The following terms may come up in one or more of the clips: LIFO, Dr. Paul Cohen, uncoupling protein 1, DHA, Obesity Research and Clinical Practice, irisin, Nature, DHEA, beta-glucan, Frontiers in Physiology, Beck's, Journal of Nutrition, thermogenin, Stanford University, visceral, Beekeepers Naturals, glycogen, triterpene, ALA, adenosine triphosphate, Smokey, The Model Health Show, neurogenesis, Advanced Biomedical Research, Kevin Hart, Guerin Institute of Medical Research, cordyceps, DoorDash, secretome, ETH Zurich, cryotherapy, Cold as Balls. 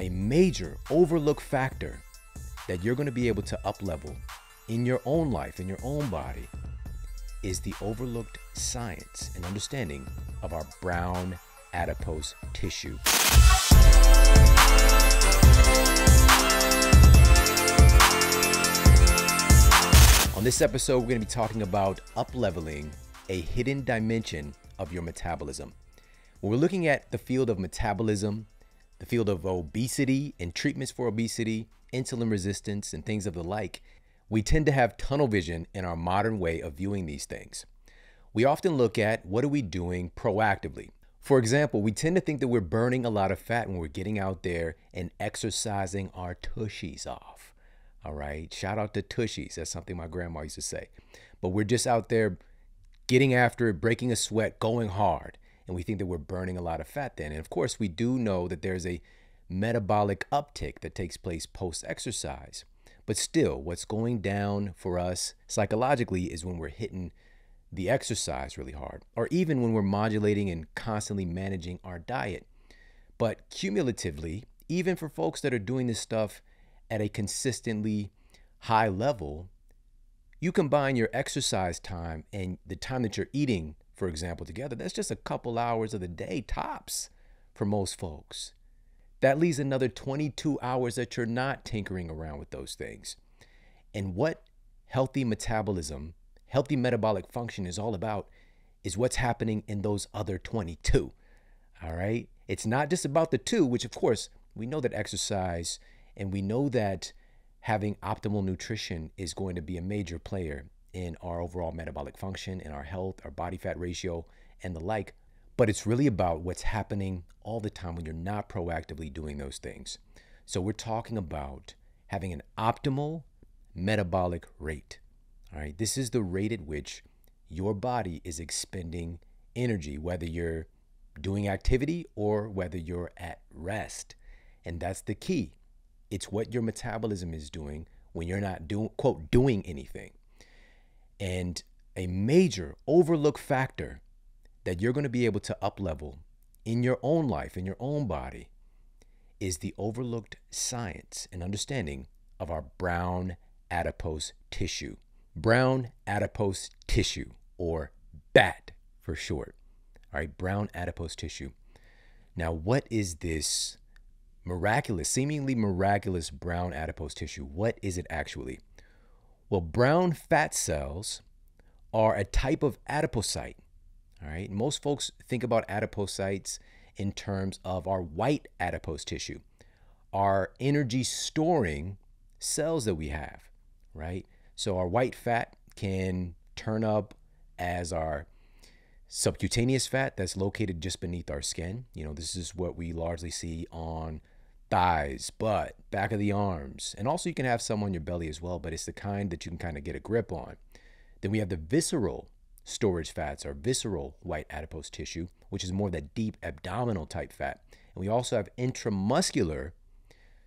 a major overlooked factor that you're going to be able to up-level in your own life, in your own body, is the overlooked science and understanding of our brown adipose tissue. On this episode, we're going to be talking about up-leveling a hidden dimension of your metabolism. When we're looking at the field of metabolism, the field of obesity and treatments for obesity, insulin resistance, and things of the like, we tend to have tunnel vision in our modern way of viewing these things. We often look at what are we doing proactively. For example, we tend to think that we're burning a lot of fat when we're getting out there and exercising our tushies off. All right, shout out to tushies. That's something my grandma used to say. But we're just out there getting after it, breaking a sweat, going hard. And we think that we're burning a lot of fat then. And of course, we do know that there's a metabolic uptick that takes place post-exercise. But still, what's going down for us psychologically is when we're hitting the exercise really hard, or even when we're modulating and constantly managing our diet. But cumulatively, even for folks that are doing this stuff at a consistently high level, you combine your exercise time and the time that you're eating, for example, together, that's just a couple hours of the day tops for most folks. That leaves another 22 hours that you're not tinkering around with those things. And what healthy metabolism, healthy metabolic function is all about is what's happening in those other 22, all right? It's not just about the two, which of course, we know that exercise and we know that having optimal nutrition is going to be a major player in our overall metabolic function, in our health, our body fat ratio, and the like, but it's really about what's happening all the time when you're not proactively doing those things. So we're talking about having an optimal metabolic rate. All right, this is the rate at which your body is expending energy, whether you're doing activity or whether you're at rest. And that's the key. It's what your metabolism is doing when you're not doing, quote, doing anything. And a major overlooked factor that you're going to be able to up-level in your own life, in your own body, is the overlooked science and understanding of our brown adipose tissue. Brown adipose tissue, or BAT for short. All right, brown adipose tissue. Now, what is this miraculous, seemingly miraculous brown adipose tissue? What is it actually? Well, brown fat cells are a type of adipocyte. All right, most folks think about adipocytes in terms of our white adipose tissue, our energy storing cells that we have, right? So our white fat can turn up as our subcutaneous fat that's located just beneath our skin. You know, this is what we largely see on thighs, butt, back of the arms. And also you can have some on your belly as well, but it's the kind that you can kind of get a grip on. Then we have the visceral storage fats, or visceral white adipose tissue, which is more of that deep abdominal type fat. And we also have intramuscular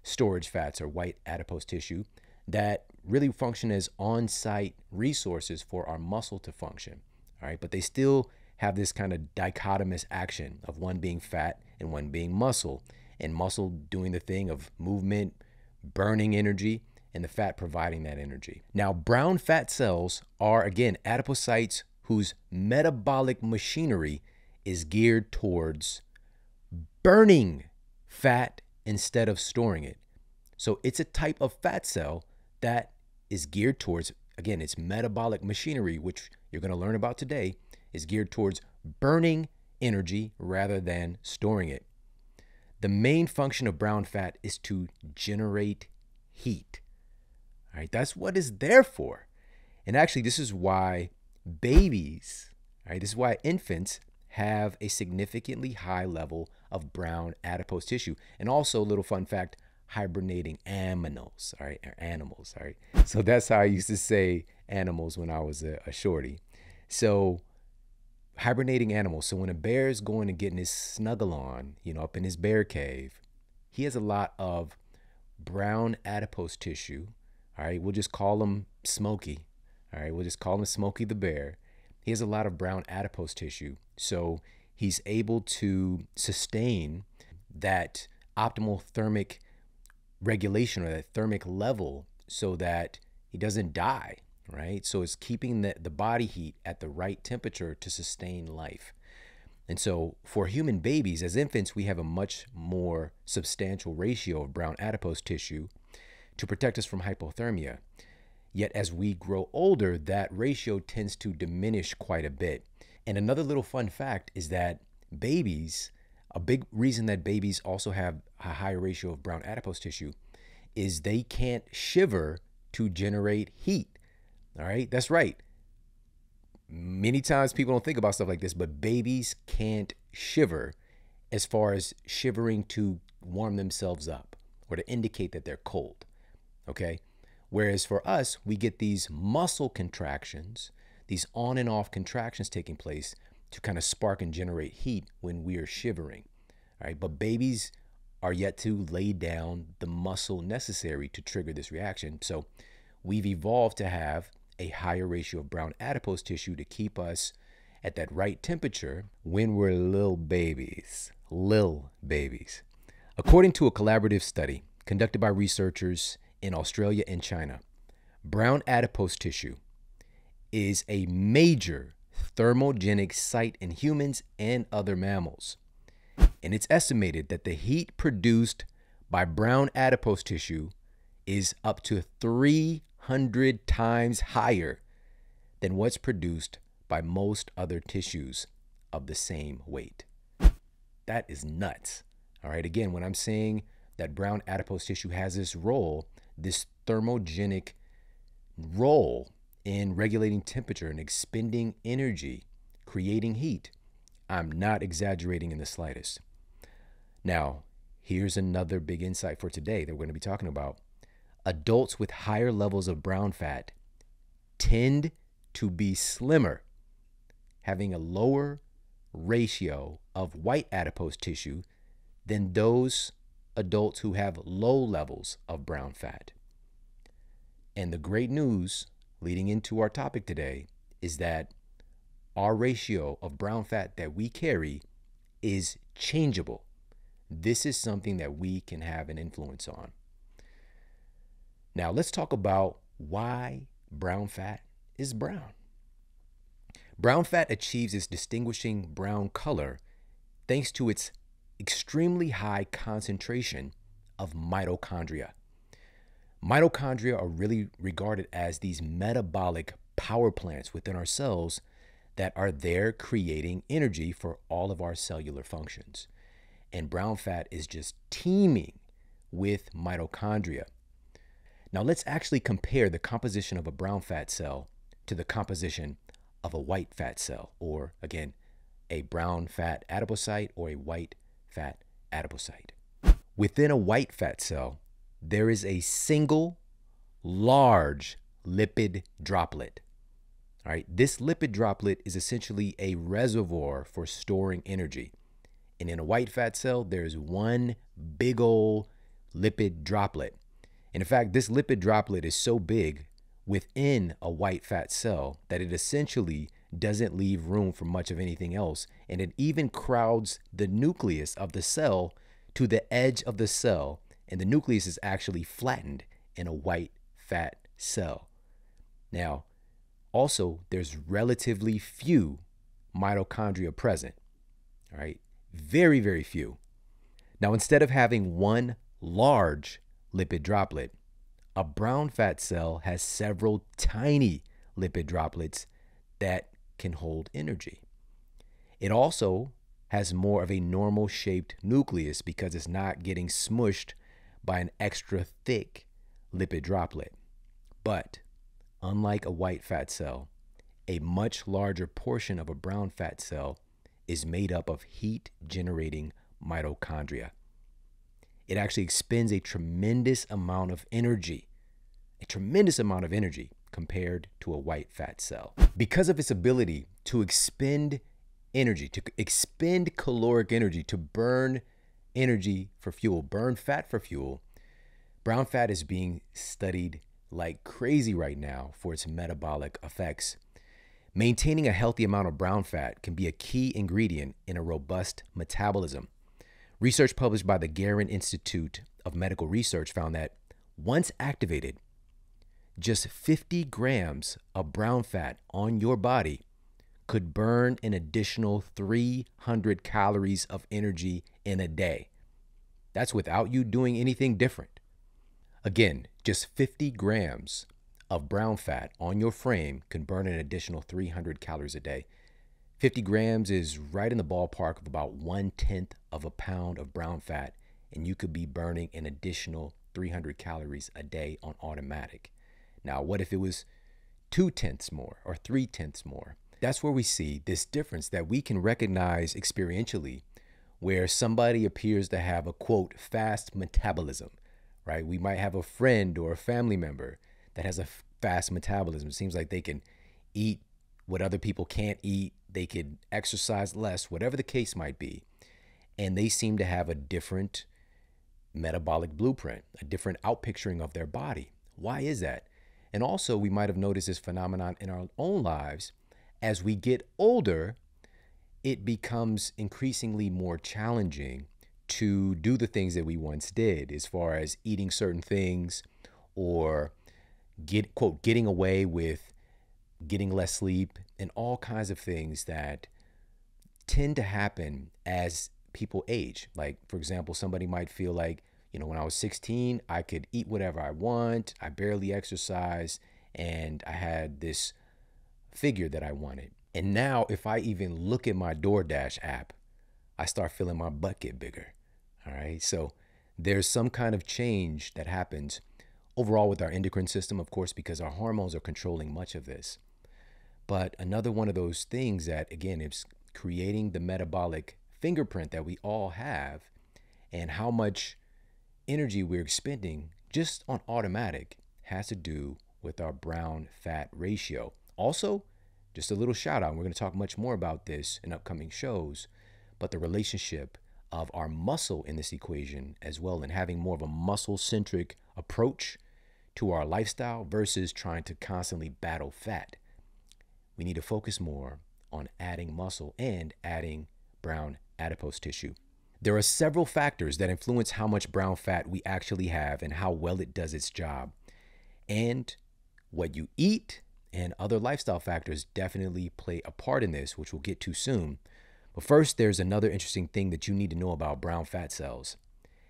storage fats, or white adipose tissue, that really function as on-site resources for our muscle to function, all right? But they still have this kind of dichotomous action of one being fat and one being muscle, and muscle doing the thing of movement, burning energy, and the fat providing that energy. Now, brown fat cells are, again, adipocytes whose metabolic machinery is geared towards burning fat instead of storing it. So it's a type of fat cell that is geared towards, again, its metabolic machinery, which you're going to learn about today, is geared towards burning energy rather than storing it. The main function of brown fat is to generate heat. All right, that's what it's there for. And actually, this is why babies, all right, this is why infants have a significantly high level of brown adipose tissue. And also, a little fun fact, hibernating aminals, all right, or animals, all right? So that's how I used to say animals when I was a shorty. So hibernating animals. So when a bear is going and getting his snuggle on, you know, up in his bear cave, he has a lot of brown adipose tissue, all right? We'll just call him Smokey, all right? We'll just call him Smokey the bear. He has a lot of brown adipose tissue. So he's able to sustain that optimal thermic regulation or that thermic level so that he doesn't die, right? So it's keeping the body heat at the right temperature to sustain life. And so for human babies, as infants, we have a much more substantial ratio of brown adipose tissue to protect us from hypothermia. Yet as we grow older, that ratio tends to diminish quite a bit. And another little fun fact is that babies, a big reason that babies also have a high ratio of brown adipose tissue is they can't shiver to generate heat. All right, that's right. Many times people don't think about stuff like this, but babies can't shiver as far as shivering to warm themselves up or to indicate that they're cold, okay? Whereas for us, we get these muscle contractions, these on and off contractions taking place to kind of spark and generate heat when we are shivering, all right? But babies are yet to lay down the muscle necessary to trigger this reaction. So we've evolved to have a higher ratio of brown adipose tissue to keep us at that right temperature when we're little babies, According to a collaborative study conducted by researchers in Australia and China, brown adipose tissue is a major thermogenic site in humans and other mammals. And it's estimated that the heat produced by brown adipose tissue is up to 300 times higher than what's produced by most other tissues of the same weight. That is nuts. All right, again, when I'm saying that brown adipose tissue has this role, this thermogenic role in regulating temperature and expending energy, creating heat, I'm not exaggerating in the slightest. Now, here's another big insight for today that we're going to be talking about. Adults with higher levels of brown fat tend to be slimmer, having a lower ratio of white adipose tissue than those adults who have low levels of brown fat. And the great news leading into our topic today is that our ratio of brown fat that we carry is changeable. This is something that we can have an influence on. Now let's talk about why brown fat is brown. Brown fat achieves its distinguishing brown color thanks to its extremely high concentration of mitochondria. Mitochondria are really regarded as these metabolic power plants within our cells that are there creating energy for all of our cellular functions. And brown fat is just teeming with mitochondria. Now let's actually compare the composition of a brown fat cell to the composition of a white fat cell, or again, a brown fat adipocyte or a white fat adipocyte. Within a white fat cell, there is a single large lipid droplet. All right, this lipid droplet is essentially a reservoir for storing energy. And in a white fat cell, there's one big old lipid droplet. And in fact, this lipid droplet is so big within a white fat cell that it essentially doesn't leave room for much of anything else, and it even crowds the nucleus of the cell to the edge of the cell, and the nucleus is actually flattened in a white fat cell. Now, also, there's relatively few mitochondria present, all right? Very, very few. Now, instead of having one large lipid droplet, a brown fat cell has several tiny lipid droplets that can hold energy. It also has more of a normal shaped nucleus because it's not getting smushed by an extra thick lipid droplet. But unlike a white fat cell, a much larger portion of a brown fat cell is made up of heat generating mitochondria. It actually expends a tremendous amount of energy, compared to a white fat cell. Because of its ability to expend energy, to expend caloric energy, to burn energy for fuel, burn fat for fuel, brown fat is being studied like crazy right now for its metabolic effects. Maintaining a healthy amount of brown fat can be a key ingredient in a robust metabolism. Research published by the Guerin Institute of Medical Research found that once activated, just 50 grams of brown fat on your body could burn an additional 300 calories of energy in a day. That's without you doing anything different. Again, just 50 grams of brown fat on your frame can burn an additional 300 calories a day. 50 grams is right in the ballpark of about 1/10 of a pound of brown fat, and you could be burning an additional 300 calories a day on automatic. Now, what if it was 2/10 more or 3/10 more? That's where we see this difference that we can recognize experientially, where somebody appears to have a, quote, fast metabolism, right? We might have a friend or a family member that has a fast metabolism. It seems like they can eat what other people can't eat. They could exercise less, whatever the case might be. And they seem to have a different metabolic blueprint, a different outpicturing of their body. Why is that? And also, we might have noticed this phenomenon in our own lives. As we get older, it becomes increasingly more challenging to do the things that we once did as far as eating certain things or getting away with getting less sleep and all kinds of things that tend to happen as people age. Like, for example, somebody might feel like, you know, when I was 16, I could eat whatever I want. I barely exercised and I had this figure that I wanted. And now if I even look at my DoorDash app, I start feeling my butt get bigger. All right. So there's some kind of change that happens overall with our endocrine system, of course, because our hormones are controlling much of this. But another one of those things that, again, is creating the metabolic fingerprint that we all have and how much energy we're expending just on automatic has to do with our brown fat ratio. Also, just a little shout out, and we're going to talk much more about this in upcoming shows, but the relationship of our muscle in this equation as well, and having more of a muscle-centric approach to our lifestyle versus trying to constantly battle fat. We need to focus more on adding muscle and adding brown adipose tissue. There are several factors that influence how much brown fat we actually have and how well it does its job. And what you eat and other lifestyle factors definitely play a part in this, which we'll get to soon. But first, there's another interesting thing that you need to know about brown fat cells.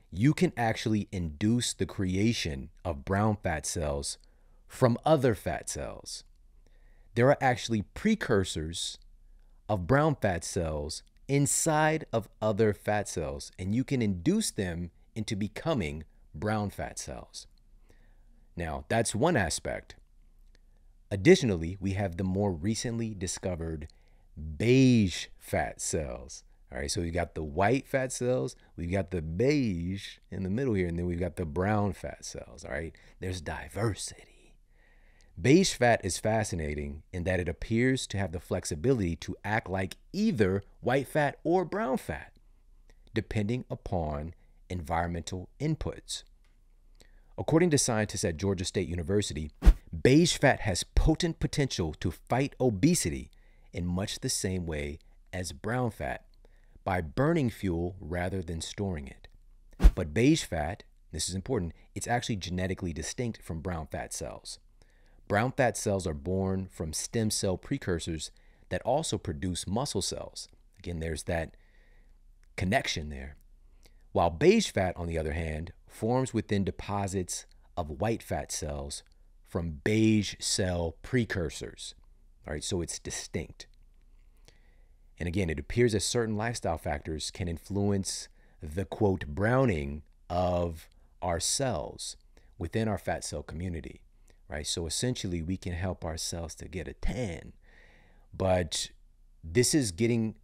You can actually induce the creation of brown fat cells from other fat cells. There are actually precursors of brown fat cells inside of other fat cells, and you can induce them into becoming brown fat cells. Now, that's one aspect. Additionally, we have the more recently discovered beige fat cells. All right, so we've got the white fat cells, we've got the beige in the middle here, and then we've got the brown fat cells, all right? There's diversity. Beige fat is fascinating in that it appears to have the flexibility to act like either white fat or brown fat, depending upon environmental inputs. According to scientists at Georgia State University, beige fat has potent potential to fight obesity in much the same way as brown fat by burning fuel rather than storing it. But beige fat, this is important, it's actually genetically distinct from brown fat cells. Brown fat cells are born from stem cell precursors that also produce muscle cells. Again, there's that connection there. While beige fat, on the other hand, forms within deposits of white fat cells from beige cell precursors. All right, so it's distinct. And again, it appears that certain lifestyle factors can influence the, quote, browning of our cells within our fat cell community, right? So essentially, we can help our cells to get a tan, but this is getting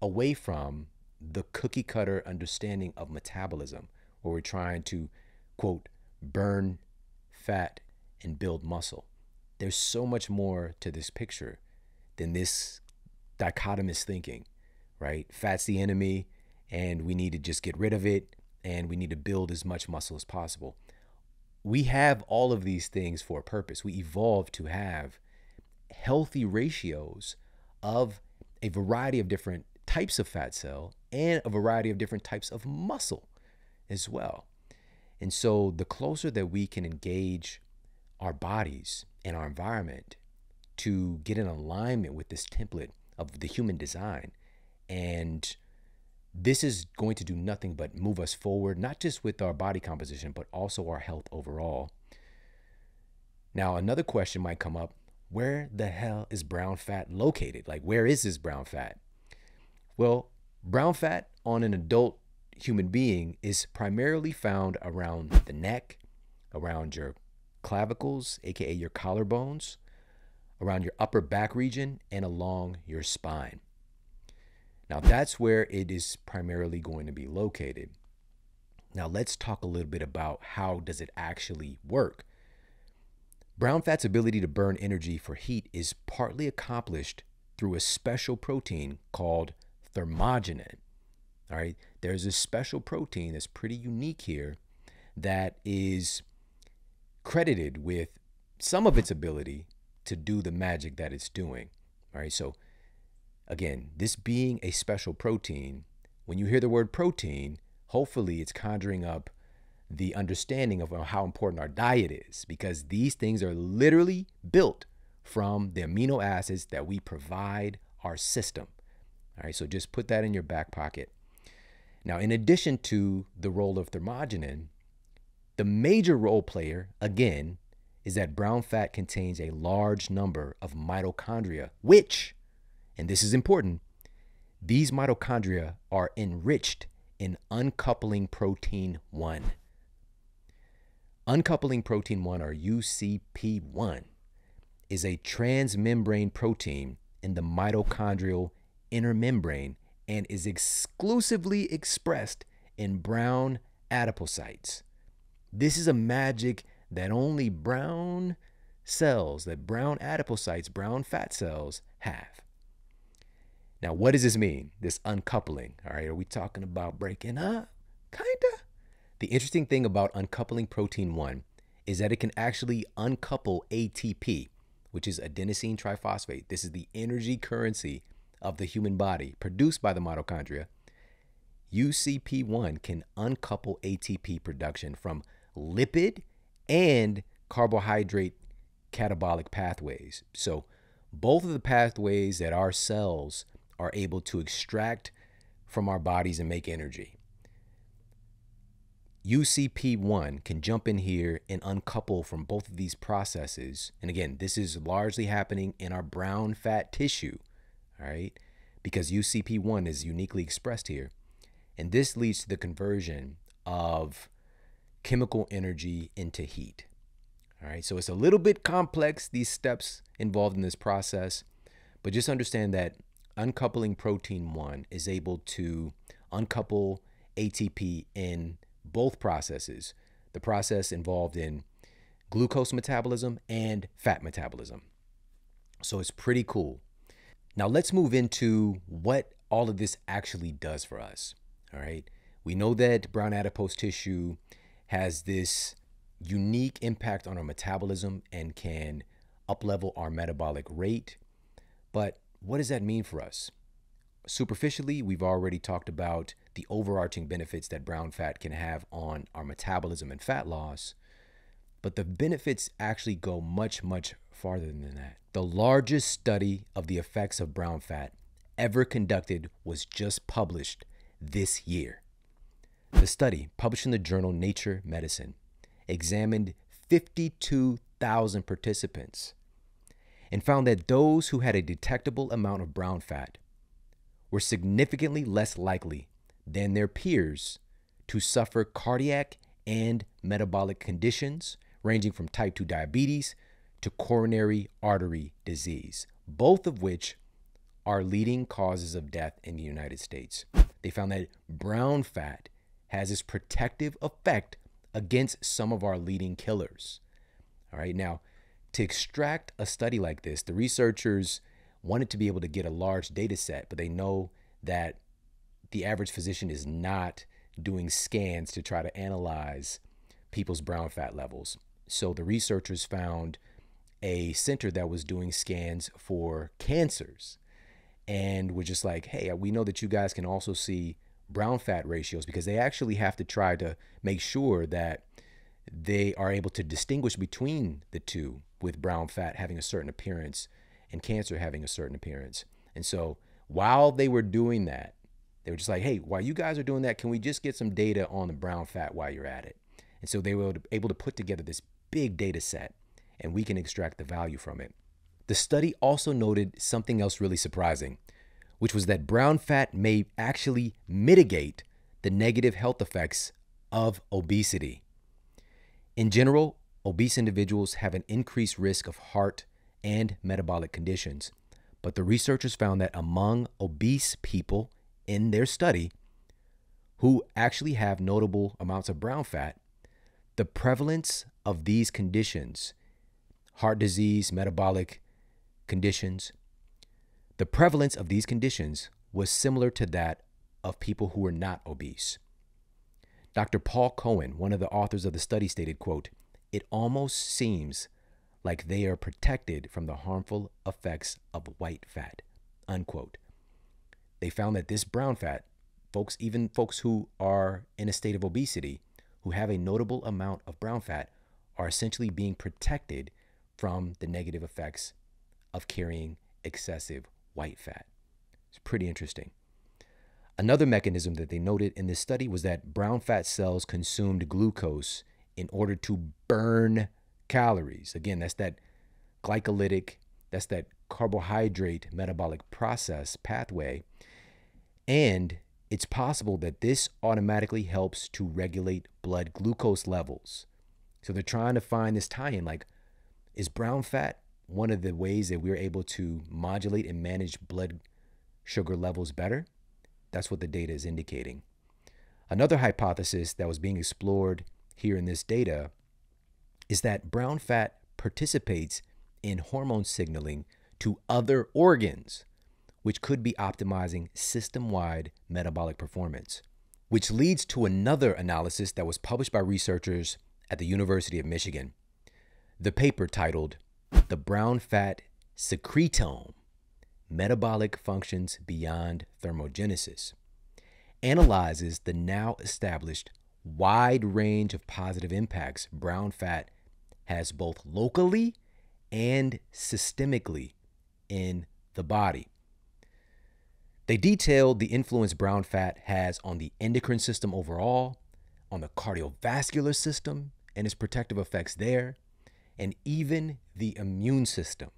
away from the cookie cutter understanding of metabolism, where we're trying to, quote, burn fat and build muscle. There's so much more to this picture than this dichotomous thinking, right? Fat's the enemy, and we need to just get rid of it, and we need to build as much muscle as possible. We have all of these things for a purpose. We evolved to have healthy ratios of a variety of different types of fat cell and a variety of different types of muscle as well. And so the closer that we can engage our bodies and our environment to get in alignment with this template of the human design, and this is going to do nothing but move us forward, not just with our body composition, but also our health overall. Now, another question might come up, where the hell is brown fat located? Like, where is this brown fat? Well, brown fat on an adult human being is primarily found around the neck, around your clavicles, aka your collarbones, around your upper back region, and along your spine. Now, that's where it is primarily going to be located. Now, let's talk a little bit about how does it actually work. Brown fat's ability to burn energy for heat is partly accomplished through a special protein called thermogenin. All right, there's a special protein that's pretty unique here that is credited with some of its ability to do the magic that it's doing. All right, so again, this being a special protein, when you hear the word protein, hopefully it's conjuring up the understanding of how important our diet is, because these things are literally built from the amino acids that we provide our system. All right, so just put that in your back pocket. Now, in addition to the role of thermogenin, the major role player, again, is that brown fat contains a large number of mitochondria, which, and this is important, these mitochondria are enriched in uncoupling protein 1. Uncoupling protein 1, or UCP1, is a transmembrane protein in the mitochondrial inner membrane and is exclusively expressed in brown adipocytes. This is a magic that only brown cells, that brown adipocytes, brown fat cells have. Now, what does this mean, this uncoupling? All right, are we talking about breaking up? Kinda. The interesting thing about uncoupling protein 1 is that it can actually uncouple ATP, which is adenosine triphosphate. This is the energy currency of the human body produced by the mitochondria. UCP1 can uncouple ATP production from lipid and carbohydrate catabolic pathways. So both of the pathways that our cells are able to extract from our bodies and make energy, UCP1 can jump in here and uncouple from both of these processes. And again, this is largely happening in our brown fat tissue, all right, because UCP1 is uniquely expressed here. And this leads to the conversion of chemical energy into heat. All right, so it's a little bit complex, these steps involved in this process, but just understand that uncoupling protein 1 is able to uncouple ATP in both processes, the process involved in glucose metabolism and fat metabolism. So it's pretty cool. Now let's move into what all of this actually does for us. All right, we know that brown adipose tissue has this unique impact on our metabolism and can uplevel our metabolic rate. But what does that mean for us? Superficially, we've already talked about the overarching benefits that brown fat can have on our metabolism and fat loss, but the benefits actually go much, much farther than that. The largest study of the effects of brown fat ever conducted was just published this year. The study, published in the journal Nature Medicine, examined 52,000 participants and found that those who had a detectable amount of brown fat were significantly less likely than their peers to suffer cardiac and metabolic conditions ranging from type 2 diabetes to coronary artery disease, both of which are leading causes of death in the United States. They found that brown fat has this protective effect against some of our leading killers. All right, now to extract a study like this, the researchers wanted to be able to get a large data set, but they know that the average physician is not doing scans to try to analyze people's brown fat levels. So the researchers found a center that was doing scans for cancers, and we're just like, hey, we know that you guys can also see brown fat ratios, because they actually have to try to make sure that they are able to distinguish between the two, with brown fat having a certain appearance and cancer having a certain appearance. And so while they were doing that, they were just like, hey, while you guys are doing that, can we just get some data on the brown fat while you're at it? And so they were able to put together this big data set, and we can extract the value from it. The study also noted something else really surprising, which was that brown fat may actually mitigate the negative health effects of obesity. In general, obese individuals have an increased risk of heart and metabolic conditions, but the researchers found that among obese people in their study who actually have notable amounts of brown fat, the prevalence of these conditions, heart disease, metabolic conditions, the prevalence of these conditions was similar to that of people who were not obese. Dr. Paul Cohen, one of the authors of the study, stated, quote, "It almost seems like they are protected from the harmful effects of white fat," unquote. They found that this brown fat, folks, even folks who are in a state of obesity, who have a notable amount of brown fat, are essentially being protected from the negative effects of carrying excessive white fat. It's pretty interesting. Another mechanism that they noted in this study was that brown fat cells consumed glucose in order to burn calories. Again, that's that glycolytic, that's that carbohydrate metabolic process pathway. And it's possible that this automatically helps to regulate blood glucose levels. So they're trying to find this tie-in, like, is brown fat one of the ways that we're able to modulate and manage blood sugar levels better? That's what the data is indicating. Another hypothesis that was being explored here in this data is that brown fat participates in hormone signaling to other organs, which could be optimizing system-wide metabolic performance, which leads to another analysis that was published by researchers at the University of Michigan. The paper, titled "The Brown Fat Secretome: Metabolic Functions Beyond Thermogenesis," analyzes the now established wide range of positive impacts brown fat has both locally and systemically in the body. They detailed the influence brown fat has on the endocrine system overall, on the cardiovascular system and its protective effects there, and even the immune system.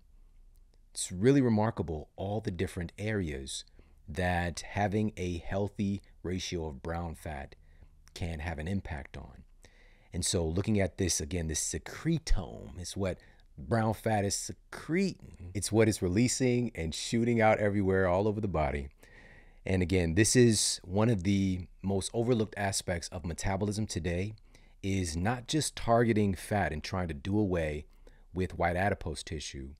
It's really remarkable, all the different areas that having a healthy ratio of brown fat can have an impact on. And so looking at this, again, this secretome is what brown fat is secreting. It's what it's releasing and shooting out everywhere, all over the body. And again, this is one of the most overlooked aspects of metabolism today, is not just targeting fat and trying to do away with white adipose tissue,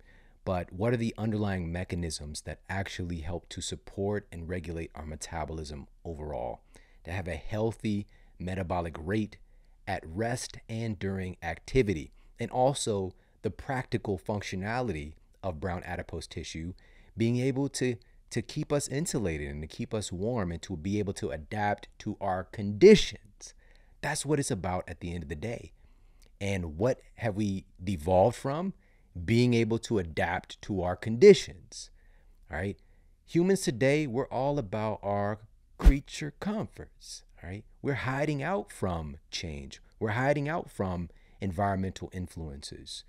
but what are the underlying mechanisms that actually help to support and regulate our metabolism overall, to have a healthy metabolic rate at rest and during activity, and also the practical functionality of brown adipose tissue, being able to keep us insulated and to keep us warm and to be able to adapt to our conditions. That's what it's about at the end of the day. And what have we devolved from? Being able to adapt to our conditions, all right? Humans today, we're all about our creature comforts, all right? We're hiding out from change. We're hiding out from environmental influences.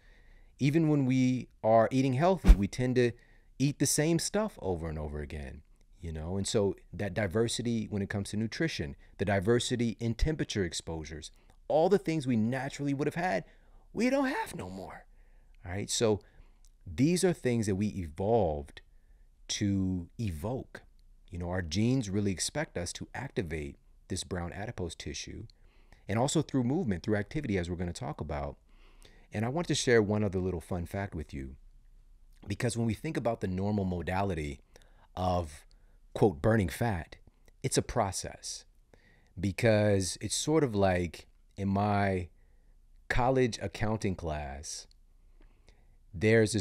Even when we are eating healthy, we tend to eat the same stuff over and over again, you know? And so that diversity when it comes to nutrition, the diversity in temperature exposures, all the things we naturally would have had, we don't have no more, all right? So these are things that we evolved to evoke. You know, our genes really expect us to activate this brown adipose tissue, and also through movement, through activity, as we're going to talk about. And I want to share one other little fun fact with you, because when we think about the normal modality of, quote, burning fat, it's a process, because it's sort of like in my college accounting class, there's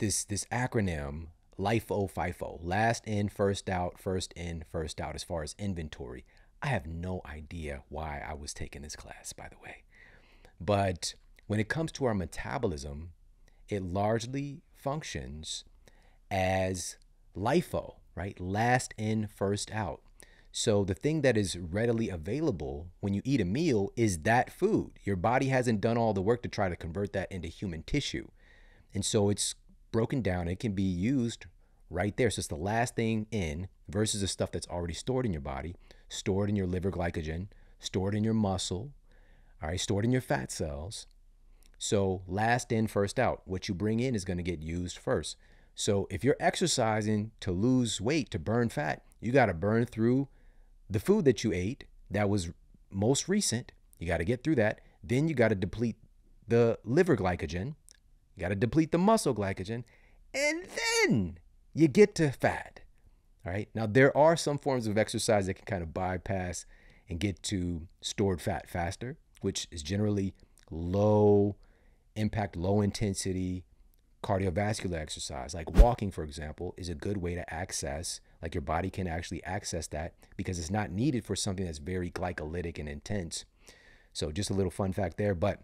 this acronym LIFO, FIFO, last in, first out, as far as inventory. I have no idea why I was taking this class, by the way. But when it comes to our metabolism, it largely functions as LIFO, right? Last in, first out. So the thing that is readily available when you eat a meal is that food. Your body hasn't done all the work to try to convert that into human tissue. And so it's broken down. It can be used right there. So it's the last thing in versus the stuff that's already stored in your body, stored in your liver glycogen, stored in your muscle, all right, stored in your fat cells. So last in, first out. What you bring in is going to get used first. So if you're exercising to lose weight, to burn fat, you got to burn through the food that you ate that was most recent. You got to get through that. Then you got to deplete the liver glycogen. You got to deplete the muscle glycogen. And then you get to fat. All right. Now, there are some forms of exercise that can kind of bypass and get to stored fat faster, which is generally low impact, low intensity cardiovascular exercise. Like walking, for example, is a good way to access, like your body can actually access that because it's not needed for something that's very glycolytic and intense. So just a little fun fact there. But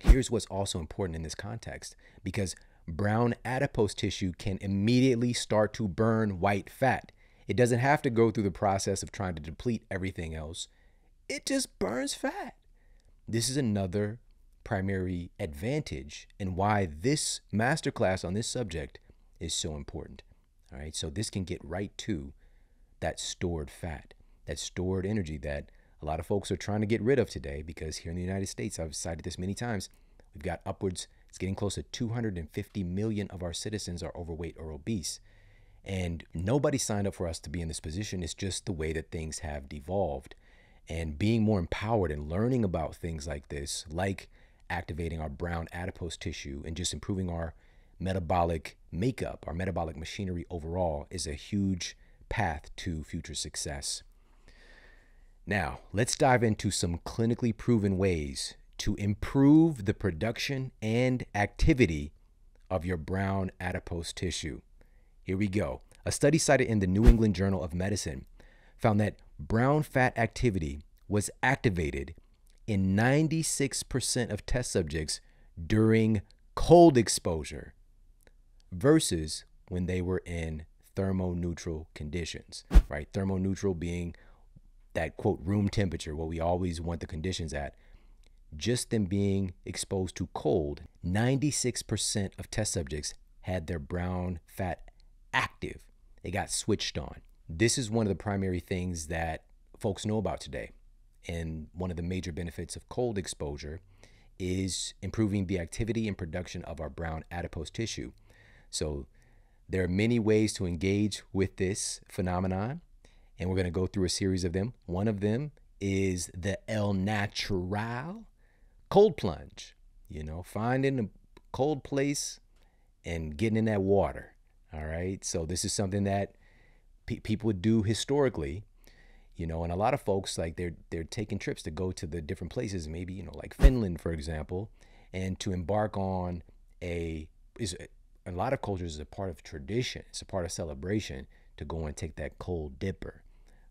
here's what's also important in this context, because brown adipose tissue can immediately start to burn white fat. It doesn't have to go through the process of trying to deplete everything else. It just burns fat. This is another primary advantage and why this masterclass on this subject is so important. All right, so this can get right to that stored fat, that stored energy that a lot of folks are trying to get rid of today, because here in the United States, I've cited this many times, we've got upwards, it's getting close to 250 million of our citizens are overweight or obese. And nobody signed up for us to be in this position. It's just the way that things have devolved. And being more empowered and learning about things like this, like activating our brown adipose tissue and just improving our metabolic makeup, our metabolic machinery overall, is a huge path to future success. Now, let's dive into some clinically proven ways to improve the production and activity of your brown adipose tissue. Here we go. A study cited in the New England Journal of Medicine found that brown fat activity was activated in 96% of test subjects during cold exposure versus when they were in thermoneutral conditions, right? Thermoneutral being that, quote, room temperature, what we always want the conditions at. Just them being exposed to cold, 96% of test subjects had their brown fat active. They got switched on. This is one of the primary things that folks know about today. And one of the major benefits of cold exposure is improving the activity and production of our brown adipose tissue. So there are many ways to engage with this phenomenon, and we're going to go through a series of them. One of them is the El Natural cold plunge, you know, finding a cold place and getting in that water. All right. So this is something that people would do historically, you know, and a lot of folks, like they're taking trips to go to the different places, maybe, you know, like Finland, for example, and to embark on a lot of cultures is a part of tradition. It's a part of celebration to go and take that cold dipper.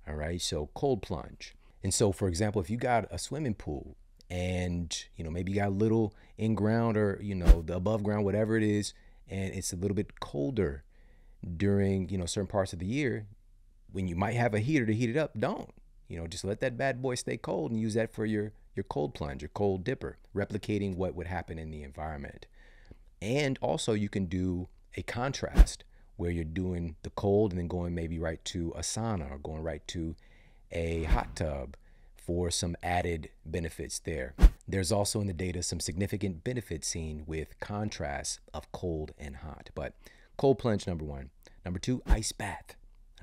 All right. So cold plunge. And so, for example, if you got a swimming pool and, you know, maybe you got a little in ground or, you know, the above ground, whatever it is, and it's a little bit colder during, you know, certain parts of the year, when you might have a heater to heat it up, don't, you know, just let that bad boy stay cold and use that for your cold plunge, your cold dipper, replicating what would happen in the environment. And also you can do a contrast where you're doing the cold and then going maybe right to a sauna or going right to a hot tub for some added benefits there. There's also in the data some significant benefits seen with contrast of cold and hot. But cold plunge, number one. Number two, ice bath.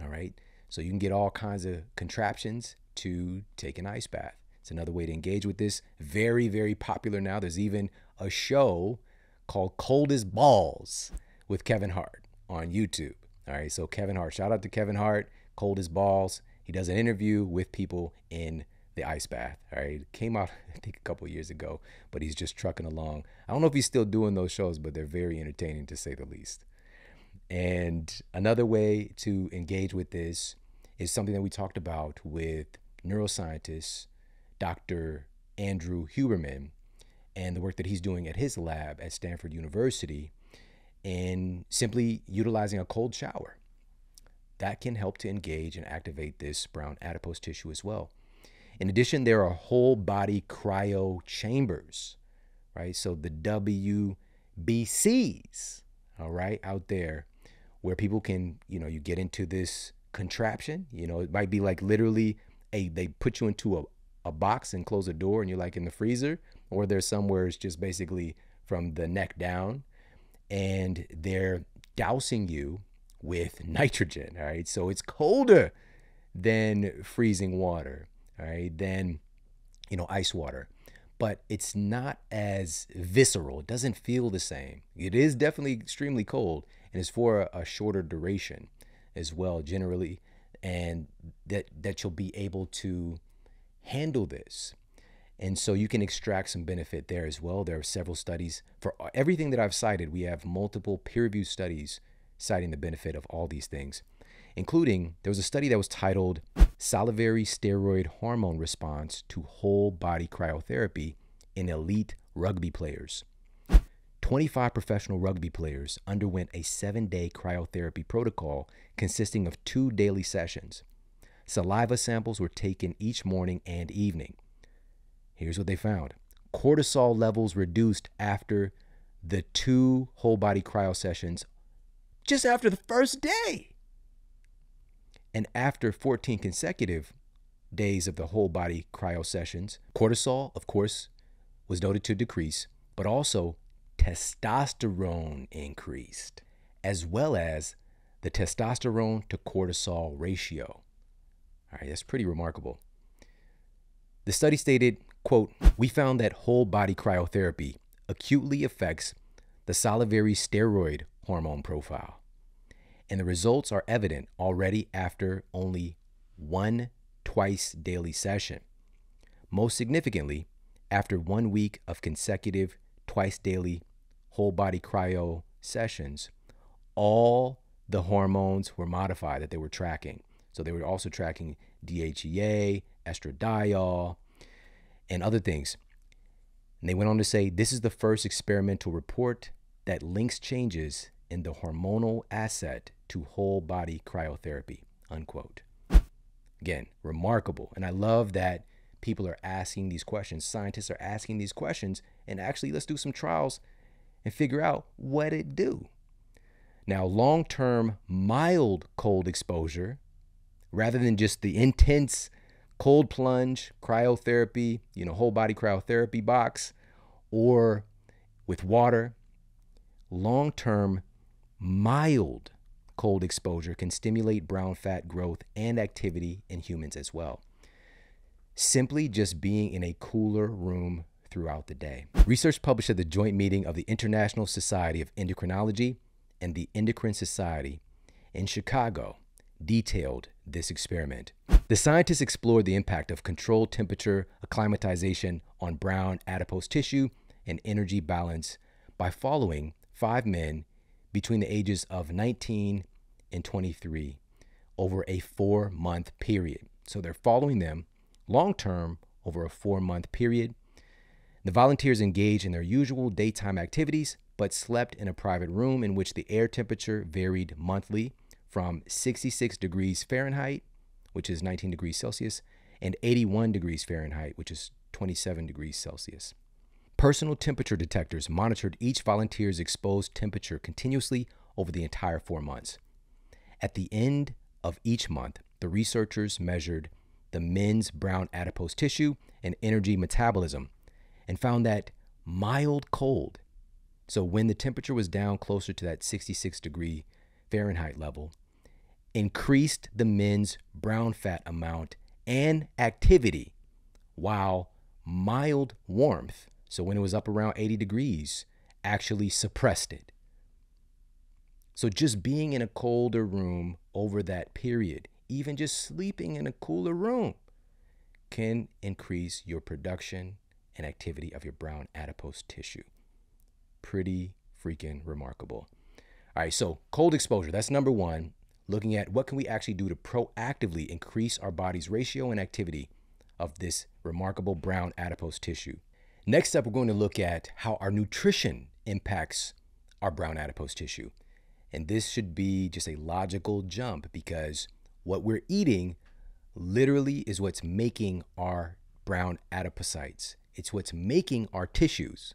All right. So you can get all kinds of contraptions to take an ice bath. It's another way to engage with this. Very, very popular now. There's even a show called Cold as Balls with Kevin Hart on YouTube. All right. So Kevin Hart, shout out to Kevin Hart, Cold as Balls. He does an interview with people in the ice bath. All right. It came out, I think, a couple of years ago, but he's just trucking along. I don't know if he's still doing those shows, but they're very entertaining, to say the least. And another way to engage with this is something that we talked about with neuroscientist Dr. Andrew Huberman and the work that he's doing at his lab at Stanford University, and simply utilizing a cold shower. That can help to engage and activate this brown adipose tissue as well. In addition, there are whole body cryo chambers, right? So the WBCs, all right, out there where people can, you know, you get into this contraption, you know, it might be like literally they put you into a box and close a door and you're like in the freezer, or there's somewhere it's just basically from the neck down and they're dousing you with nitrogen, all right? So it's colder than freezing water, all right, than, you know, ice water, but it's not as visceral. It doesn't feel the same. It is definitely extremely cold, and it's for a shorter duration as well generally, and that you'll be able to handle this. And so you can extract some benefit there as well. There are several studies for everything that I've cited. We have multiple peer-reviewed studies citing the benefit of all these things, including there was a study that was titled Salivary Steroid Hormone Response to Whole Body Cryotherapy in Elite Rugby Players. 25 professional rugby players underwent a 7-day cryotherapy protocol consisting of 2 daily sessions. Saliva samples were taken each morning and evening. Here's what they found. Cortisol levels reduced after the 2 whole body cryo sessions just after the first day. And after 14 consecutive days of the whole body cryo sessions, cortisol, of course, was noted to decrease, but also testosterone increased, as well as the testosterone to cortisol ratio. All right, that's pretty remarkable. The study stated, quote, "We found that whole body cryotherapy acutely affects the salivary steroid hormone profile, and the results are evident already after only one twice-daily session. Most significantly, after 1 week of consecutive twice-daily whole-body cryo sessions, all the hormones were modified that they were tracking." So they were also tracking DHEA, estradiol, and other things. And they went on to say, "This is the first experimental report that links changes in the hormonal asset to whole body cryotherapy," unquote. Again, remarkable. And I love that people are asking these questions. Scientists are asking these questions, and actually let's do some trials and figure out what it do. Now, long-term mild cold exposure, rather than just the intense cold plunge cryotherapy, you know, whole body cryotherapy box or with water, long-term mild cold exposure can stimulate brown fat growth and activity in humans as well. Simply just being in a cooler room throughout the day. Research published at the joint meeting of the International Society of Endocrinology and the Endocrine Society in Chicago detailed this experiment. The scientists explored the impact of controlled temperature acclimatization on brown adipose tissue and energy balance by following 5 men between the ages of 19 and 23 over a 4-month period. So they're following them long-term over a 4-month period. The volunteers engaged in their usual daytime activities, but slept in a private room in which the air temperature varied monthly from 66 degrees Fahrenheit, which is 19 degrees Celsius, and 81 degrees Fahrenheit, which is 27 degrees Celsius. Personal temperature detectors monitored each volunteer's exposed temperature continuously over the entire 4 months. At the end of each month, the researchers measured the men's brown adipose tissue and energy metabolism and found that mild cold, so when the temperature was down closer to that 66 degree Fahrenheit level, increased the men's brown fat amount and activity, while mild warmth, so when it was up around 80 degrees, actually suppressed it. So just being in a colder room over that period, even just sleeping in a cooler room, can increase your production and activity of your brown adipose tissue. Pretty freaking remarkable. All right, so cold exposure, that's number one. Looking at what can we actually do to proactively increase our body's ratio and activity of this remarkable brown adipose tissue. Next up, we're going to look at how our nutrition impacts our brown adipose tissue. And this should be just a logical jump because what we're eating literally is what's making our brown adipocytes. It's what's making our tissues,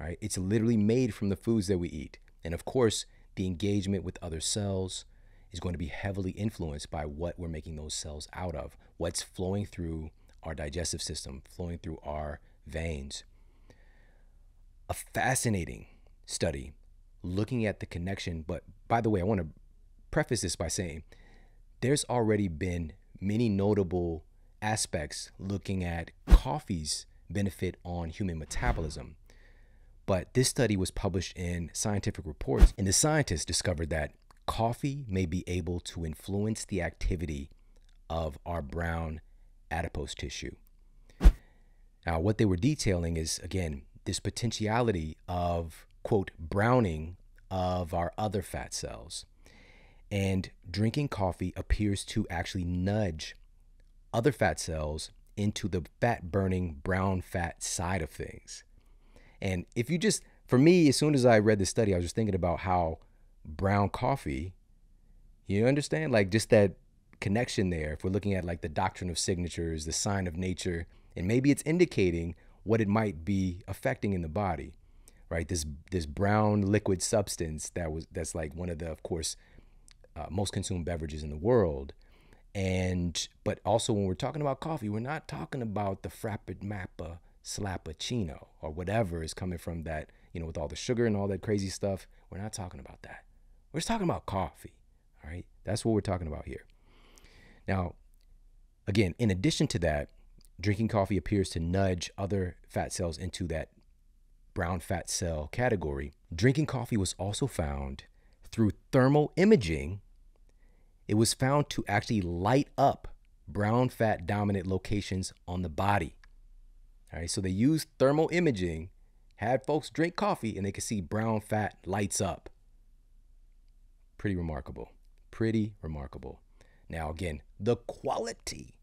all right? It's literally made from the foods that we eat. And of course, the engagement with other cells is going to be heavily influenced by what we're making those cells out of, what's flowing through our digestive system, flowing through our veins. A fascinating study looking at the connection, but by the way, I want to preface this by saying there's already been many notable aspects looking at coffee's benefit on human metabolism. But this study was published in Scientific Reports, and the scientists discovered that coffee may be able to influence the activity of our brown adipose tissue. Now, what they were detailing is, again, this potentiality of, quote, browning of our other fat cells. And drinking coffee appears to actually nudge other fat cells into the fat-burning brown fat side of things. And if you just, for me, as soon as I read this study, I was just thinking about how brown coffee, you understand, like just that connection there. If we're looking at like the doctrine of signatures, the sign of nature, and maybe it's indicating what it might be affecting in the body, right? This brown liquid substance that's like one of the, of course, most consumed beverages in the world. But also when we're talking about coffee, we're not talking about the frapped mappa slappuccino or whatever is coming from that, you know, with all the sugar and all that crazy stuff. We're not talking about that. We're just talking about coffee, all right? That's what we're talking about here. Now, again, in addition to that, drinking coffee appears to nudge other fat cells into that brown fat cell category. Drinking coffee was also found through thermal imaging. It was found to actually light up brown fat dominant locations on the body, all right? So they used thermal imaging, had folks drink coffee, and they could see brown fat lights up. Pretty remarkable, pretty remarkable. Now again, the quality,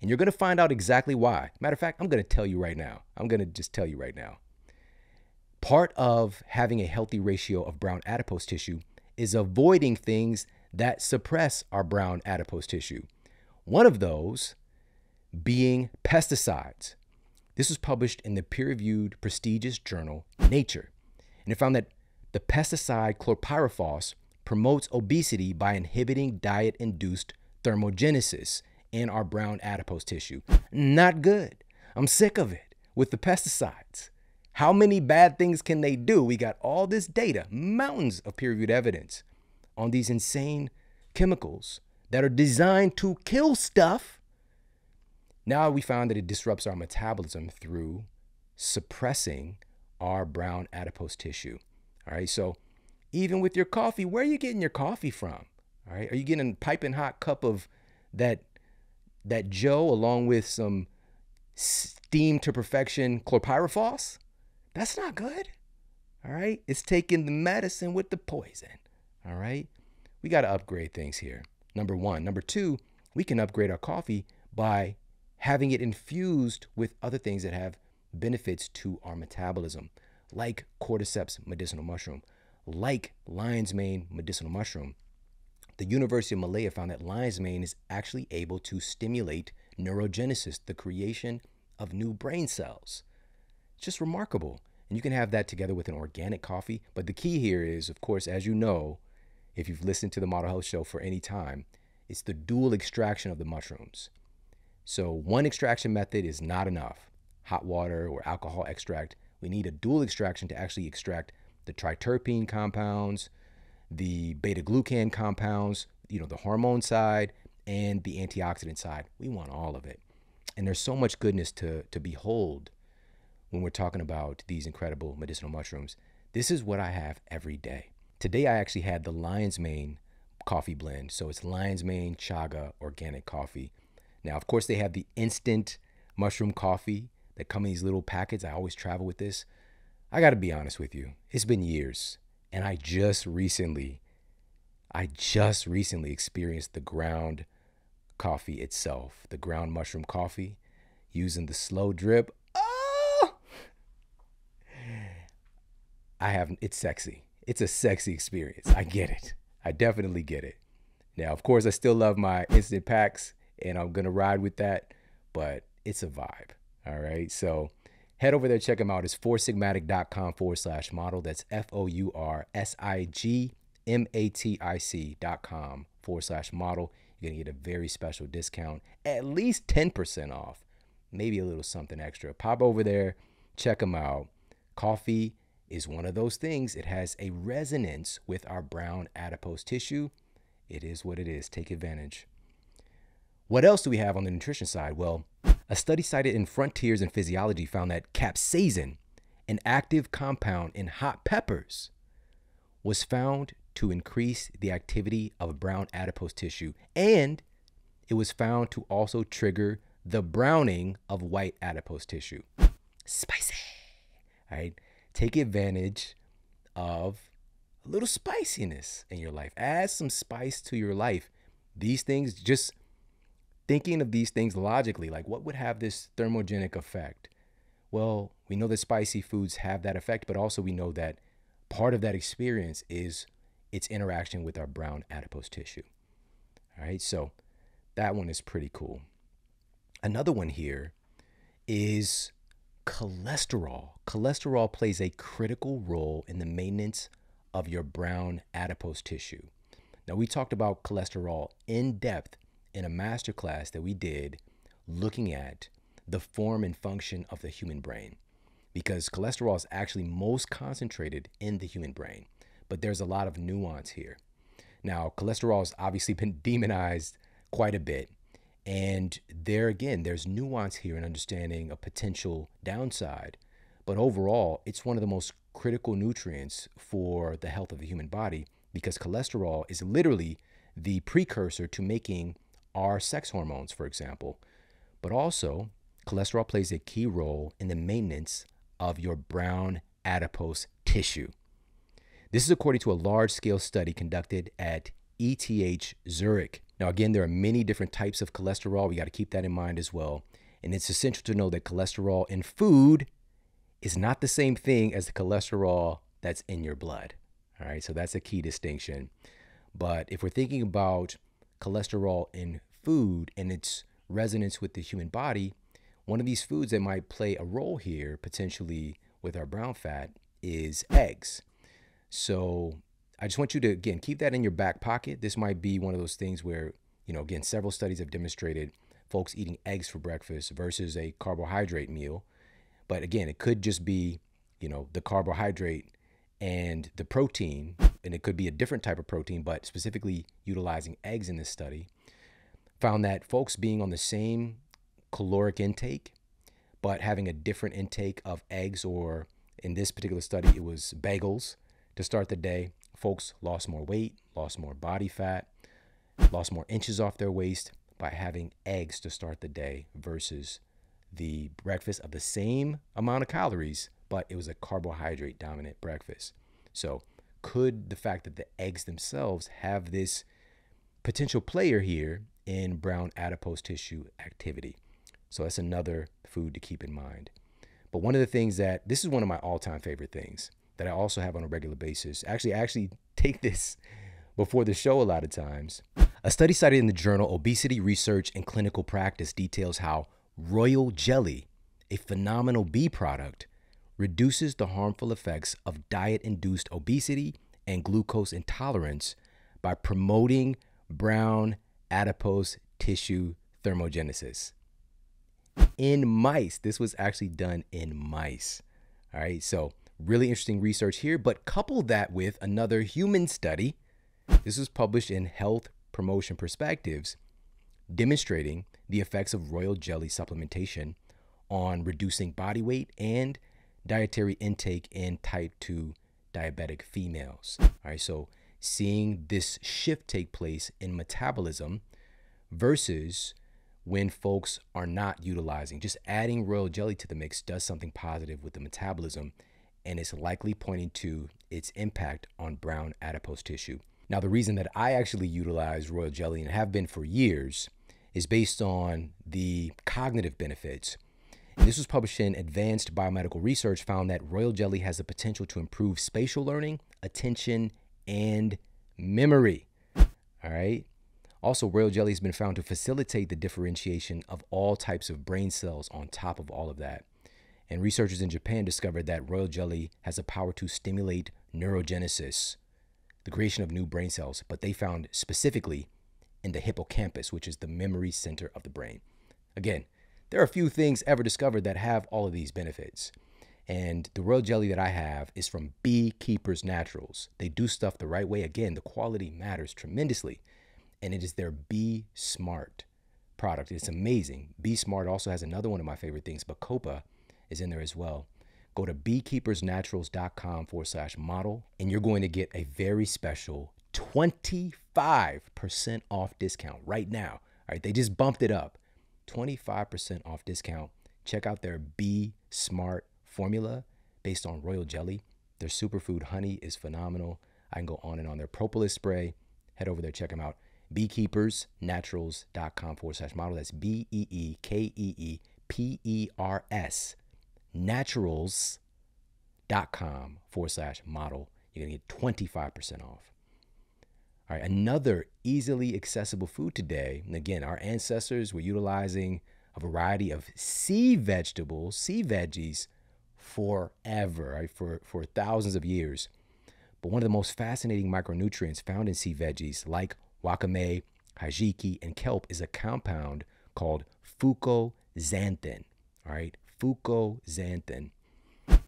and you're gonna find out exactly why. Matter of fact, I'm gonna tell you right now. I'm gonna just tell you right now. Part of having a healthy ratio of brown adipose tissue is avoiding things that suppress our brown adipose tissue. One of those being pesticides. This was published in the peer-reviewed prestigious journal, Nature. And it found that the pesticide chlorpyrifos promotes obesity by inhibiting diet-induced thermogenesis in our brown adipose tissue. Not good. I'm sick of it with the pesticides. How many bad things can they do? We got all this data, mountains of peer-reviewed evidence on these insane chemicals that are designed to kill stuff. Now we found that it disrupts our metabolism through suppressing our brown adipose tissue. All right, so even with your coffee, where are you getting your coffee from? All right, are you getting a piping hot cup of that Joe along with some steamed to perfection chlorpyrifos? That's not good, all right? It's taking the medicine with the poison, all right? We gotta upgrade things here, number one. Number two, we can upgrade our coffee by having it infused with other things that have benefits to our metabolism, like cordyceps medicinal mushroom, like lion's mane medicinal mushroom. The University of Malaya found that lion's mane is actually able to stimulate neurogenesis, the creation of new brain cells. It's just remarkable. And you can have that together with an organic coffee. But the key here is, of course, as you know, if you've listened to the Model Health Show for any time, it's the dual extraction of the mushrooms. So one extraction method is not enough. Hot water or alcohol extract. We need a dual extraction to actually extract the triterpene compounds, the beta-glucan compounds, you know, the hormone side and the antioxidant side. We want all of it. And there's so much goodness to behold when we're talking about these incredible medicinal mushrooms. This is what I have every day. Today, I actually had the lion's mane coffee blend. So it's lion's mane chaga organic coffee. Now, of course, they have the instant mushroom coffee that come in these little packets. I always travel with this. I gotta be honest with you, it's been years. And I just recently experienced the ground coffee itself, the ground mushroom coffee, using the slow drip. Oh! It's sexy. It's a sexy experience. I get it. I definitely get it. Now, of course, I still love my instant packs and I'm going to ride with that, but it's a vibe. All right. So head over there, check them out. It's foursigmatic.com/model. That's foursigmatic.com/model. You're going to get a very special discount, at least 10% off, maybe a little something extra. Pop over there, check them out. Coffee is one of those things. It has a resonance with our brown adipose tissue. It is what it is. Take advantage. What else do we have on the nutrition side? Well, a study cited in Frontiers in Physiology found that capsaicin, an active compound in hot peppers, was found to increase the activity of brown adipose tissue, and it was found to also trigger the browning of white adipose tissue. Spicy. All right. Take advantage of a little spiciness in your life. Add some spice to your life. These things, just thinking of these things logically, like what would have this thermogenic effect? Well, we know that spicy foods have that effect, but also we know that part of that experience is its interaction with our brown adipose tissue. All right, so that one is pretty cool. Another one here is cholesterol. Cholesterol plays a critical role in the maintenance of your brown adipose tissue. Now, we talked about cholesterol in depth in a masterclass that we did looking at the form and function of the human brain, because cholesterol is actually most concentrated in the human brain, but there's a lot of nuance here. Now, cholesterol has obviously been demonized quite a bit, and there again, there's nuance here in understanding a potential downside, but overall, it's one of the most critical nutrients for the health of the human body, because cholesterol is literally the precursor to making our sex hormones, for example. But also, cholesterol plays a key role in the maintenance of your brown adipose tissue. This is according to a large-scale study conducted at ETH Zurich. Now, again, there are many different types of cholesterol. We got to keep that in mind as well. And it's essential to know that cholesterol in food is not the same thing as the cholesterol that's in your blood. All right, so that's a key distinction. But if we're thinking about cholesterol in food and its resonance with the human body, one of these foods that might play a role here potentially with our brown fat is eggs. So I just want you to, again, keep that in your back pocket. This might be one of those things where, you know, again, several studies have demonstrated folks eating eggs for breakfast versus a carbohydrate meal. But again, it could just be, you know, the carbohydrate and the protein, and it could be a different type of protein, but specifically utilizing eggs in this study, found that folks being on the same caloric intake, but having a different intake of eggs, or in this particular study, it was bagels to start the day, folks lost more weight, lost more body fat, lost more inches off their waist by having eggs to start the day versus the breakfast of the same amount of calories, but it was a carbohydrate dominant breakfast. So could the fact that the eggs themselves have this potential player here in brown adipose tissue activity? So that's another food to keep in mind. But one of the things that, this is one of my all-time favorite things that I also have on a regular basis. Actually, I actually take this before the show a lot of times. A study cited in the journal Obesity Research and Clinical Practice details how royal jelly, a phenomenal bee product, reduces the harmful effects of diet-induced obesity and glucose intolerance by promoting brown adipose tissue thermogenesis. In mice, this was actually done in mice. All right, so really interesting research here, but couple that with another human study. This was published in Health Promotion Perspectives, demonstrating the effects of royal jelly supplementation on reducing body weight and dietary intake in type 2 diabetic females. All right, so seeing this shift take place in metabolism versus when folks are not utilizing, just adding royal jelly to the mix does something positive with the metabolism and is likely pointing to its impact on brown adipose tissue. Now, the reason that I actually utilize royal jelly and have been for years is based on the cognitive benefits. And this was published in Advanced Biomedical Research, found that royal jelly has the potential to improve spatial learning, attention, and memory. All right. Also, royal jelly has been found to facilitate the differentiation of all types of brain cells on top of all of that. And researchers in Japan discovered that royal jelly has the power to stimulate neurogenesis, the creation of new brain cells, but they found specifically in the hippocampus, which is the memory center of the brain. Again, there are few things ever discovered that have all of these benefits. And the royal jelly that I have is from Beekeepers Naturals. They do stuff the right way. Again, the quality matters tremendously. And it is their Bee Smart product. It's amazing. Bee Smart also has another one of my favorite things, but Bacopa is in there as well. Go to beekeepersnaturals.com/model, and you're going to get a very special 25% off discount right now. All right, they just bumped it up. 25% off discount. Check out their Bee Smart formula based on royal jelly. Their superfood honey is phenomenal. I can go on and on. Their propolis spray. Head over there, check them out. beekeepersnaturals.com/model. That's BEEKEEPERS naturals.com/model. You're going to get 25% off. All right, another easily accessible food today. And again, our ancestors were utilizing a variety of sea vegetables, sea veggies forever, right? For thousands of years. But one of the most fascinating micronutrients found in sea veggies like wakame, hajiki, and kelp is a compound called fucoxanthin, all right? Fucoxanthin.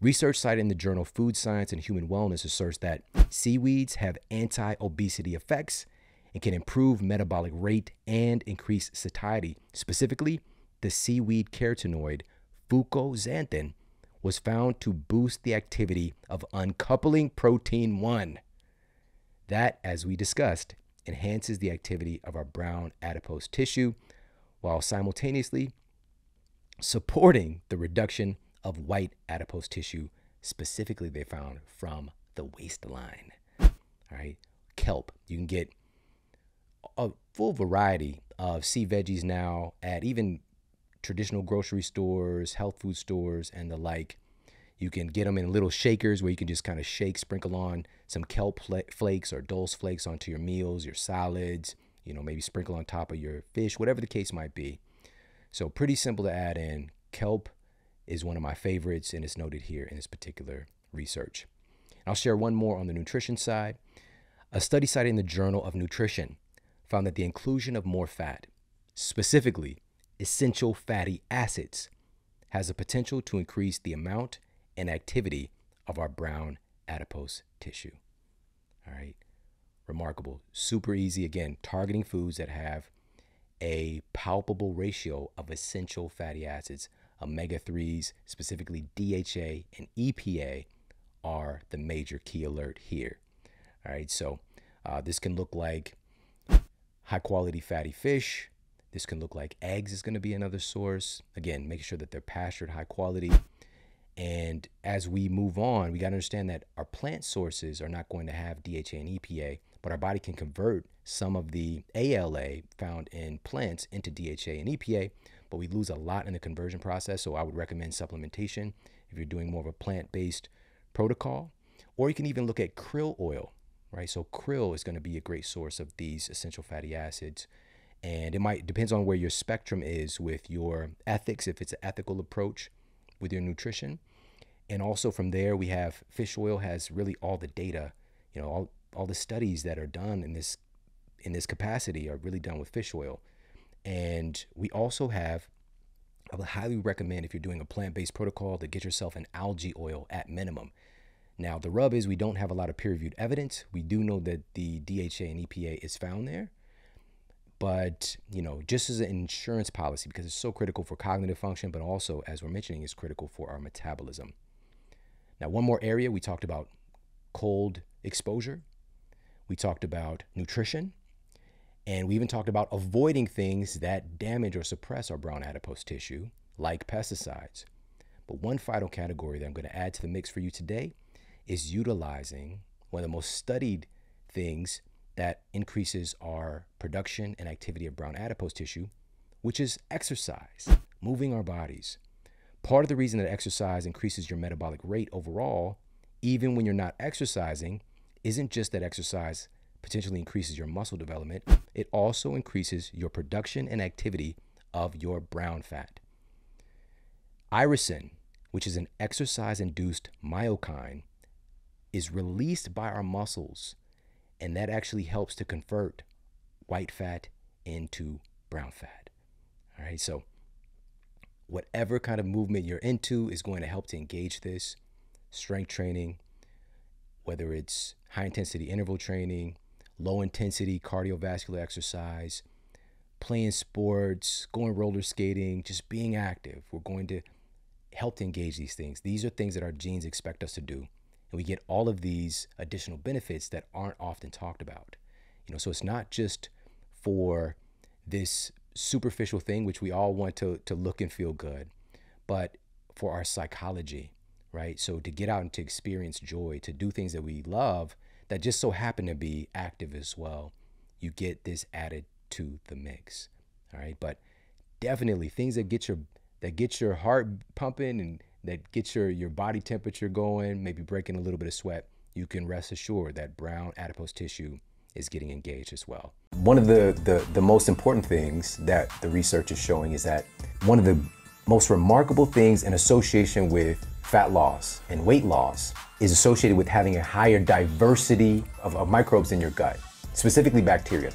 Research cited in the journal Food Science and Human Wellness asserts that seaweeds have anti-obesity effects and can improve metabolic rate and increase satiety. Specifically, the seaweed carotenoid fucoxanthin was found to boost the activity of uncoupling protein 1. That, as we discussed, enhances the activity of our brown adipose tissue while simultaneously supporting the reduction of white adipose tissue, specifically they found from the waistline. All right, kelp. You can get a full variety of sea veggies now at even traditional grocery stores, health food stores, and the like. You can get them in little shakers where you can just kind of shake, sprinkle on some kelp flakes or dulse flakes onto your meals, your salads, you know, maybe sprinkle on top of your fish, whatever the case might be. So pretty simple to add in. Kelp is one of my favorites, and it's noted here in this particular research. I'll share one more on the nutrition side. A study cited in the Journal of Nutrition found that the inclusion of more fat, specifically essential fatty acids, has the potential to increase the amount and activity of our brown adipose tissue. All right, remarkable, super easy. Again, targeting foods that have a palpable ratio of essential fatty acids. Omega-3s, specifically DHA and EPA, are the major key alert here. All right, so this can look like high-quality fatty fish. This can look like eggs is going to be another source. Again, making sure that they're pastured, high quality. And as we move on, we got to understand that our plant sources are not going to have DHA and EPA, but our body can convert some of the ALA found in plants into DHA and EPA, but we lose a lot in the conversion process. So I would recommend supplementation if you're doing more of a plant-based protocol, or you can even look at krill oil, right? So krill is going to be a great source of these essential fatty acids. And it might, depends on where your spectrum is with your ethics, if it's an ethical approach with your nutrition. And also from there, we have fish oil has really all the data, you know, all the studies that are done in this capacity are really done with fish oil. And we also have, I would highly recommend if you're doing a plant-based protocol to get yourself an algae oil at minimum. Now, the rub is we don't have a lot of peer-reviewed evidence. We do know that the DHA and EPA is found there. But, you know, just as an insurance policy, because it's so critical for cognitive function, but also, as we're mentioning, is critical for our metabolism. Now, one more area, we talked about cold exposure. We talked about nutrition. And we even talked about avoiding things that damage or suppress our brown adipose tissue, like pesticides. But one final category that I'm going to add to the mix for you today is utilizing one of the most studied things that increases our production and activity of brown adipose tissue, which is exercise, moving our bodies. Part of the reason that exercise increases your metabolic rate overall, even when you're not exercising, isn't just that exercise potentially increases your muscle development, it also increases your production and activity of your brown fat. Irisin, which is an exercise-induced myokine, is released by our muscles, and that actually helps to convert white fat into brown fat. All right, so whatever kind of movement you're into is going to help to engage this. Strength training, whether it's high-intensity interval training, low-intensity cardiovascular exercise, playing sports, going roller skating, just being active, we're going to help to engage these things. These are things that our genes expect us to do. And we get all of these additional benefits that aren't often talked about. You know, so it's not just for this superficial thing, which we all want to look and feel good, but for our psychology, right? So to get out and to experience joy, to do things that we love that just so happen to be active as well, you get this added to the mix, all right? But definitely things that get your heart pumping and that gets your body temperature going, maybe breaking a little bit of sweat, you can rest assured that brown adipose tissue is getting engaged as well. One of the most important things that the research is showing is that one of the most remarkable things in association with fat loss and weight loss is associated with having a higher diversity of microbes in your gut, specifically bacteria.